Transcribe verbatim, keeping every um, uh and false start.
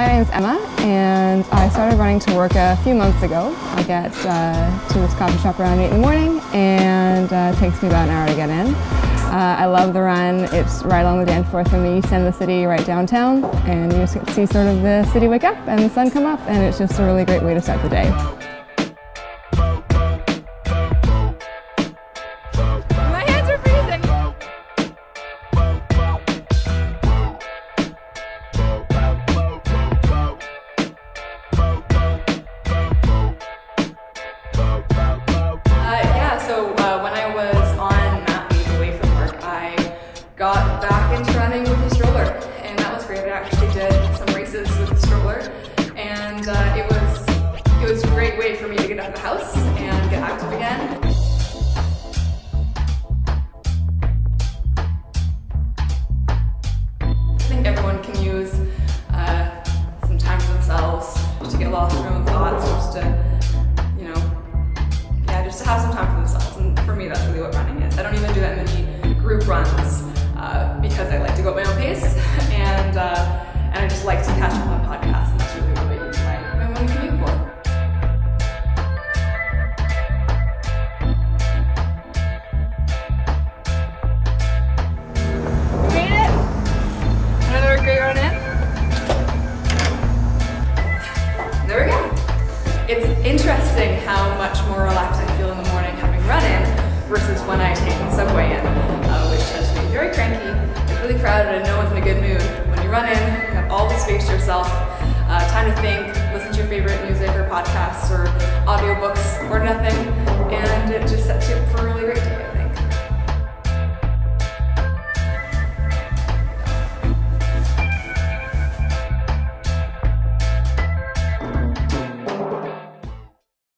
my name is Emma, and I started running to work a few months ago. I get uh, to this coffee shop around eight in the morning, and uh, it takes me about an hour to get in. Uh, I love the run. It's right along the Danforth from the east end of the city, right downtown, and you just get to see sort of the city wake up and the sun come up, and it's just a really great way to start the day. Got back into running with a stroller, and that was great. I actually did some races with a stroller, and uh, it was it was a great way for me to get out of the house and get active again. I think everyone can use uh, some time for themselves, just to get lost in their own thoughts, or just to, you know, yeah, just to have some time for themselves. And for me, that's really what running is. I don't even do that many group runs. Uh, because I like to go at my own pace, and, uh, and I just like to catch up on podcasts, and that's really what I use my, my morning commute for. We made it! Another great run in. There we go. It's interesting how much more relaxed I feel in the morning having run in versus when I take the subway in, uh, which has made very cranky. It's really crowded and no one's in a good mood. When you run in, you have all the space to yourself, uh, time to think, listen to your favorite music or podcasts or audiobooks or nothing, and it just sets you up for a really great day.